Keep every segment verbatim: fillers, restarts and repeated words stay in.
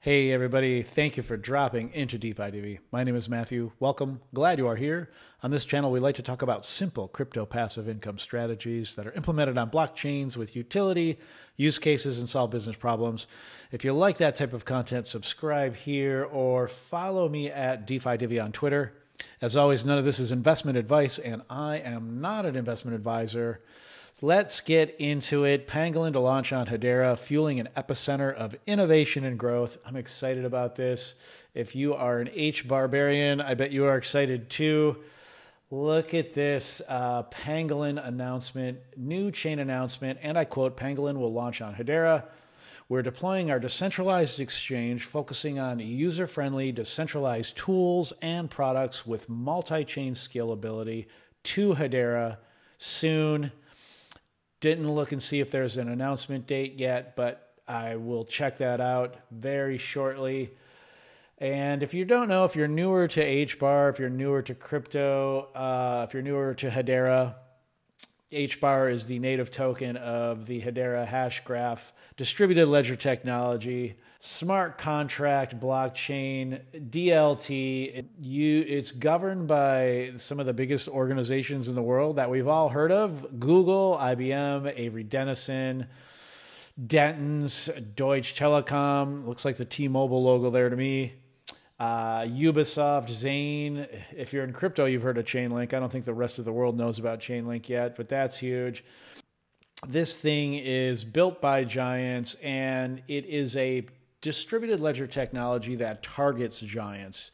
Hey everybody, thank you for dropping into DeFi Divvy. My name is Matthew. Welcome. Glad you are here. On this channel, we like to talk about simple crypto passive income strategies that are implemented on blockchains with utility, use cases, and solve business problems. If you like that type of content, subscribe here or follow me at DeFi Divvy on Twitter. As always, none of this is investment advice, and I am not an investment advisor. Let's get into it. Pangolin to launch on Hedera, fueling an epicenter of innovation and growth. I'm excited about this. If you are an H barbarian, I bet you are excited too. Look at this uh, Pangolin announcement, new chain announcement, and I quote, "Pangolin will launch on Hedera. We're deploying our decentralized exchange, focusing on user-friendly, decentralized tools and products with multi-chain scalability to Hedera soon." Didn't look and see if there's an announcement date yet, but I will check that out very shortly. And if you don't know, if you're newer to H B A R, if you're newer to crypto, uh, if you're newer to Hedera, H B A R is the native token of the Hedera Hashgraph, distributed ledger technology, smart contract blockchain, D L T. You, it's governed by some of the biggest organizations in the world that we've all heard of: Google, I B M, Avery Dennison, Dentons, Deutsche Telekom. Looks like the T-Mobile logo there to me. Uh, Ubisoft, Zane. If you're in crypto, you've heard of Chainlink. I don't think the rest of the world knows about Chainlink yet, but that's huge. This thing is built by giants, and it is a distributed ledger technology that targets giants,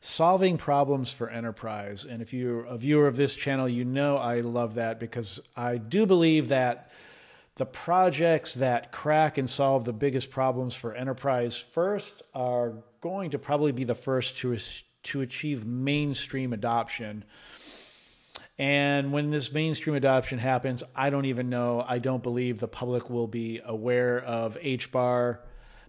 solving problems for enterprise. And if you're a viewer of this channel, you know I love that, because I do believe that the projects that crack and solve the biggest problems for enterprise first are going to probably be the first to, to achieve mainstream adoption. And when this mainstream adoption happens, I don't even know. I don't believe the public will be aware of H B A R.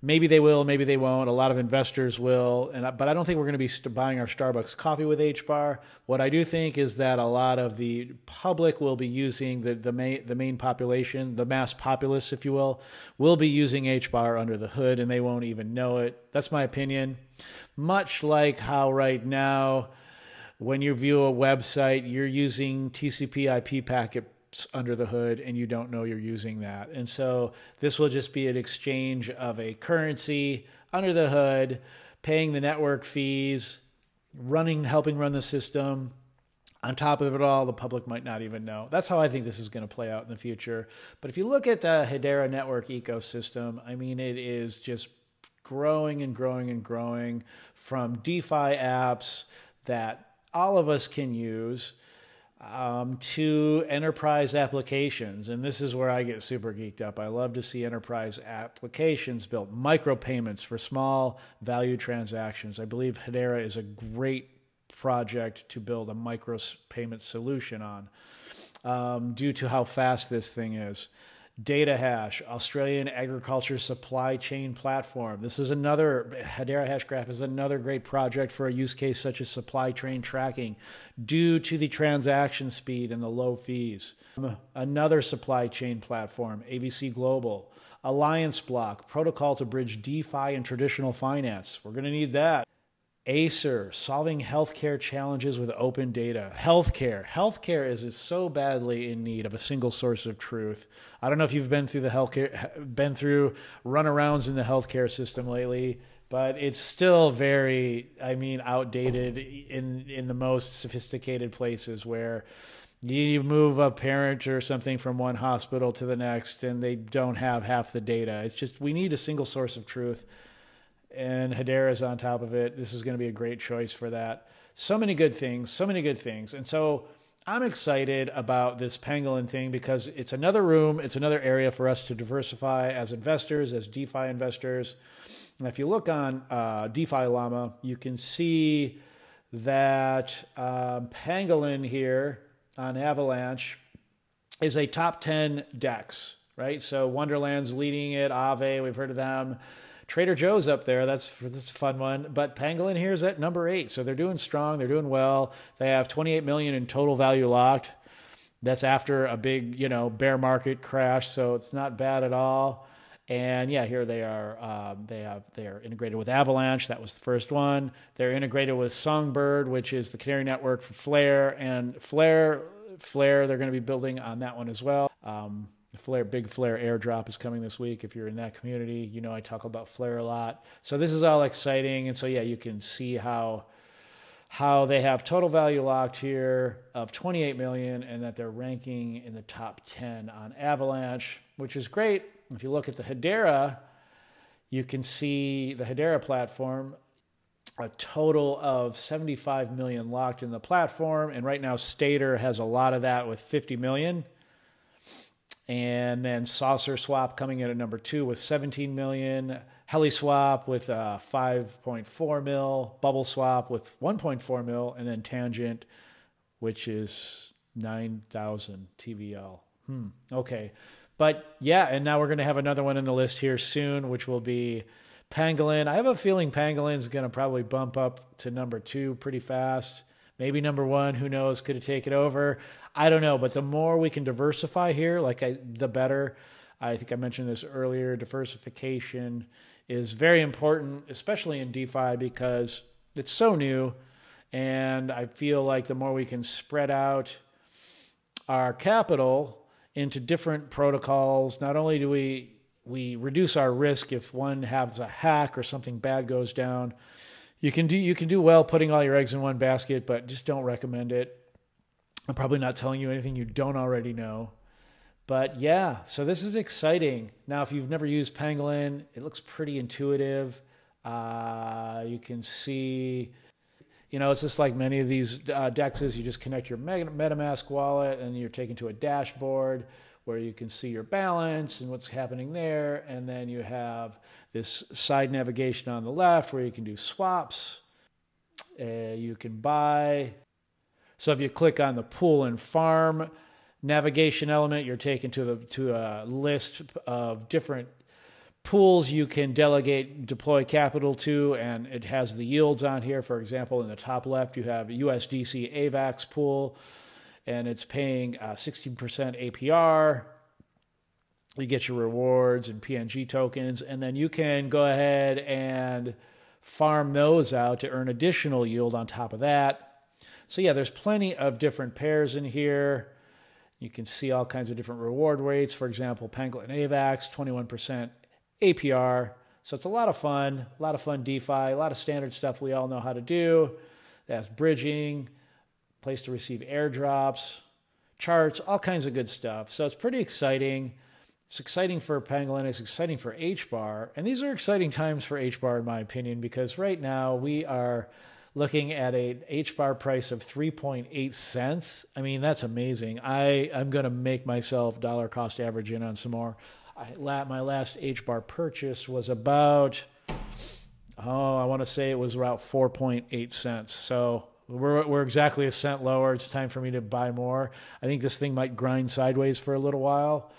Maybe they will, maybe they won't. A lot of investors will, and but I don't think we're going to be buying our Starbucks coffee with H B A R. What I do think is that a lot of the public will be using the the main the main population, the mass populace, if you will, will be using H B A R under the hood, and they won't even know it. That's my opinion. Much like how right now, when you view a website, you're using T C P I P packet under the hood and you don't know you're using that. And so this will just be an exchange of a currency under the hood, paying the network fees, running, helping run the system. On top of it all, the public might not even know. That's how I think this is going to play out in the future. But if you look at the Hedera network ecosystem, I mean, it is just growing and growing and growing, from DeFi apps that all of us can use Um, to enterprise applications. And this is where I get super geeked up. I love to see enterprise applications built, micropayments for small value transactions. I believe Hedera is a great project to build a micropayment solution on, um, due to how fast this thing is. Data Hash, Australian agriculture supply chain platform. This is another, Hedera Hashgraph is another great project for a use case such as supply chain tracking due to the transaction speed and the low fees. Another supply chain platform, A B C Global. Alliance Block, protocol to bridge DeFi and traditional finance. We're going to need that. Acer, solving healthcare challenges with open data. Healthcare. Healthcare is, is so badly in need of a single source of truth. I don't know if you've been through the healthcare, been through runarounds in the healthcare system lately, but it's still very, I mean, outdated in in the most sophisticated places, where you move a parent or something from one hospital to the next and they don't have half the data. It's just, we need a single source of truth. And Hedera is on top of it. This is going to be a great choice for that. So many good things, so many good things. And so I'm excited about this Pangolin thing, because it's another room, it's another area for us to diversify as investors, as DeFi investors. And if you look on uh, DeFi Llama, you can see that um, Pangolin here on Avalanche is a top ten DEX, right? So Wonderland's leading it, Aave, we've heard of them. Trader Joe's up there. That's, that's a fun one. But Pangolin here is at number eight. So they're doing strong. They're doing well. They have twenty-eight million dollars in total value locked. That's after a big, you know, bear market crash. So it's not bad at all. And yeah, here they are. Um, they have they're integrated with Avalanche. That was the first one. They're integrated with Songbird, which is the Canary network for Flare. And Flare, Flare, they're going to be building on that one as well. Um, Flare, big Flare airdrop is coming this week. If you're in that community, you know I talk about Flare a lot. So this is all exciting. And so yeah, you can see how how they have total value locked here of twenty-eight million, and that they're ranking in the top ten on Avalanche, which is great. If you look at the Hedera, you can see the Hedera platform, a total of seventy-five million locked in the platform. And right now Stader has a lot of that with fifty million. And then Saucer Swap coming in at number two with seventeen million. Heli Swap with uh, five point four mil. Bubble Swap with one point four mil. And then Tangent, which is nine thousand T V L. Hmm. Okay. But yeah, and now we're going to have another one in the list here soon, which will be Pangolin. I have a feeling Pangolin's going to probably bump up to number two pretty fast. Maybe number one, who knows, could it take it over? I don't know, but the more we can diversify here, like I, the better. I think I mentioned this earlier, diversification is very important, especially in DeFi, because it's so new. And I feel like the more we can spread out our capital into different protocols, not only do we we reduce our risk if one has a hack or something bad goes down. You can do you can do well putting all your eggs in one basket, but just don't recommend it. I'm probably not telling you anything you don't already know. But yeah, so this is exciting. Now, if you've never used Pangolin, it looks pretty intuitive. Uh, you can see, you know, it's just like many of these uh, D E Xs. You just connect your MetaMask wallet and you're taken to a dashboard where you can see your balance and what's happening there. And then you have this side navigation on the left where you can do swaps. Uh, you can buy. So if you click on the pool and farm navigation element, you're taken to the to a list of different pools you can delegate, deploy capital to, and it has the yields on here. For example, in the top left, you have a U S D C AVAX pool, and it's paying uh, sixteen percent A P R. You get your rewards and P N G tokens, and then you can go ahead and farm those out to earn additional yield on top of that. So yeah, there's plenty of different pairs in here. You can see all kinds of different reward rates. For example, Pangolin AVAX, twenty-one percent A P R. So it's a lot of fun, a lot of fun DeFi, a lot of standard stuff we all know how to do. That's bridging, place to receive airdrops, charts, all kinds of good stuff. So it's pretty exciting. It's exciting for Pangolin. It's exciting for H B A R. And these are exciting times for H B A R, in my opinion, because right now we are looking at a H B A R price of three point eight cents. I mean, that's amazing. I, I'm going to make myself dollar cost average in on some more. I, my last H B A R purchase was about, oh, I want to say it was about four point eight cents. So we're, we're exactly a cent lower. It's time for me to buy more. I think this thing might grind sideways for a little while.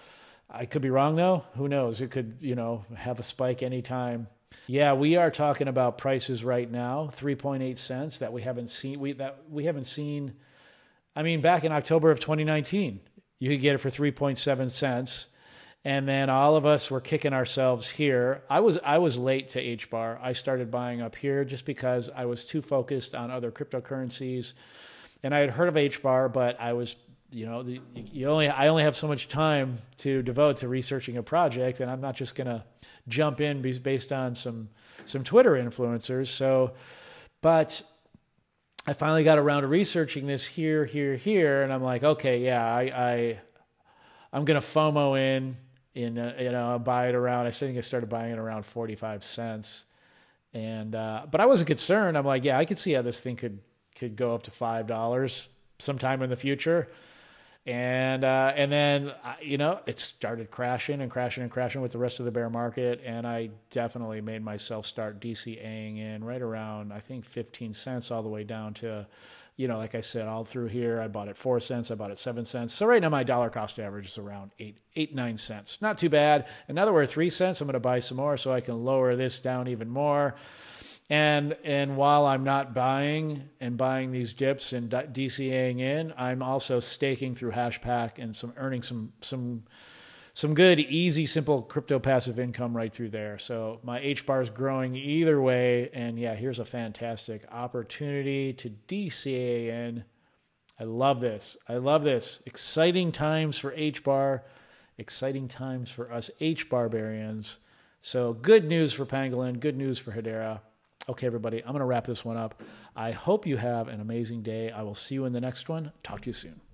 I could be wrong, though. Who knows? It could, you know, have a spike anytime. Yeah, we are talking about prices right now, three point eight cents that we haven't seen. We that we haven't seen. I mean, back in October of twenty nineteen, you could get it for three point seven cents. And then all of us were kicking ourselves here. I was I was late to H B A R. I started buying up here just because I was too focused on other cryptocurrencies, and I had heard of H B A R, but I was, you know, the, you only I only have so much time to devote to researching a project, and I'm not just gonna jump in based on some some Twitter influencers. So, but I finally got around to researching this here, here, here, and I'm like, okay, yeah, I, I I'm gonna FOMO in. In, uh, you know, I'll buy it around, I think I started buying it around forty-five cents. And, uh, but I wasn't concerned. I'm like, yeah, I could see how this thing could, could go up to five dollars sometime in the future. And, uh, and then, uh, you know, it started crashing and crashing and crashing with the rest of the bear market. And I definitely made myself start D C A-ing in right around, I think fifteen cents all the way down to, you know, like I said, all through here. I bought it four cents. I bought it seven cents. So right now my dollar cost average is around eight, eight, nine cents. Not too bad. Another word, three cents. I'm going to buy some more so I can lower this down even more. And and while I'm not buying and buying these dips and D C A-ing in, I'm also staking through Hashpack and some earning some some some good, easy, simple crypto passive income right through there. So my H B A R is growing either way. And yeah, here's a fantastic opportunity to D C A N. I love this. I love this. Exciting times for H B A R. Exciting times for us H B A R-barians. So good news for Pangolin. Good news for Hedera. Okay, everybody, I'm going to wrap this one up. I hope you have an amazing day. I will see you in the next one. Talk to you soon.